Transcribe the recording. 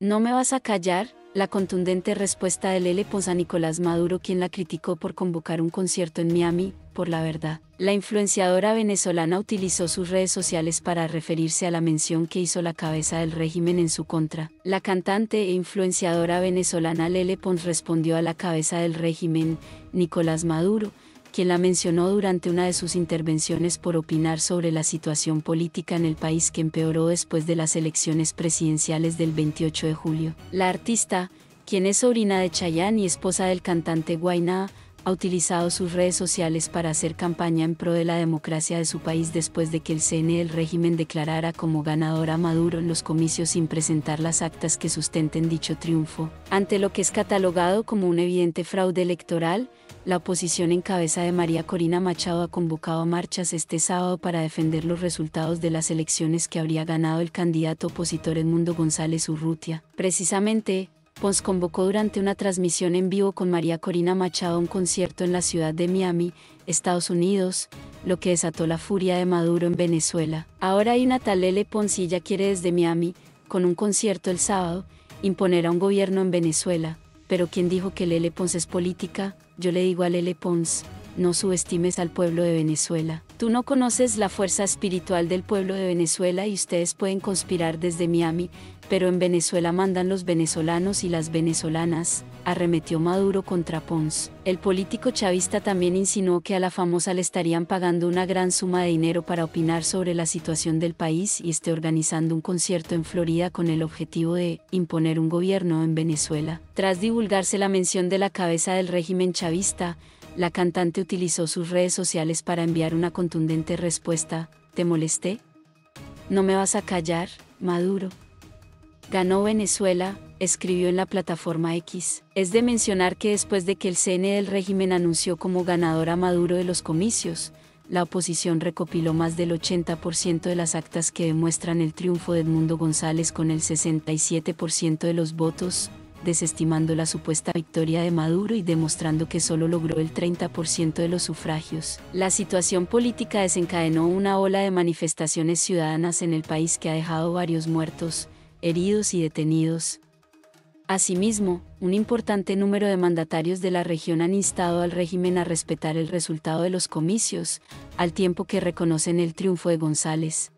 ¿No me vas a callar? La contundente respuesta de Lele Pons a Nicolás Maduro, quien la criticó por convocar un concierto en Miami, por La Verdad. La influenciadora venezolana utilizó sus redes sociales para referirse a la mención que hizo la cabeza del régimen en su contra. La cantante e influenciadora venezolana Lele Pons respondió a la cabeza del régimen, Nicolás Maduro, quien la mencionó durante una de sus intervenciones por opinar sobre la situación política en el país que empeoró después de las elecciones presidenciales del 28 de julio. La artista, quien es sobrina de Chayanne y esposa del cantante Guaynaa, ha utilizado sus redes sociales para hacer campaña en pro de la democracia de su país después de que el CNE del régimen declarara como ganador a Maduro en los comicios sin presentar las actas que sustenten dicho triunfo. Ante lo que es catalogado como un evidente fraude electoral, la oposición en cabeza de María Corina Machado ha convocado a marchas este sábado para defender los resultados de las elecciones que habría ganado el candidato opositor Edmundo González Urrutia. Precisamente, Pons convocó durante una transmisión en vivo con María Corina Machado a un concierto en la ciudad de Miami, Estados Unidos, lo que desató la furia de Maduro en Venezuela. Ahora hay una tal Lele Pons y ella quiere desde Miami, con un concierto el sábado, imponer a un gobierno en Venezuela. Pero ¿quién dijo que Lele Pons es política? Yo le digo a Lele Pons, no subestimes al pueblo de Venezuela. Tú no conoces la fuerza espiritual del pueblo de Venezuela y ustedes pueden conspirar desde Miami, pero en Venezuela mandan los venezolanos y las venezolanas, arremetió Maduro contra Pons. El político chavista también insinuó que a la famosa le estarían pagando una gran suma de dinero para opinar sobre la situación del país y esté organizando un concierto en Florida con el objetivo de imponer un gobierno en Venezuela. Tras divulgarse la mención de la cabeza del régimen chavista, la cantante utilizó sus redes sociales para enviar una contundente respuesta: ¿te molesté? ¿No me vas a callar, Maduro? Ganó Venezuela, escribió en la plataforma X. Es de mencionar que después de que el CNE del régimen anunció como ganador a Maduro de los comicios, la oposición recopiló más del 80% de las actas que demuestran el triunfo de Edmundo González con el 67% de los votos, desestimando la supuesta victoria de Maduro y demostrando que solo logró el 30% de los sufragios. La situación política desencadenó una ola de manifestaciones ciudadanas en el país que ha dejado varios muertos, heridos y detenidos. Asimismo, un importante número de mandatarios de la región han instado al régimen a respetar el resultado de los comicios, al tiempo que reconocen el triunfo de González.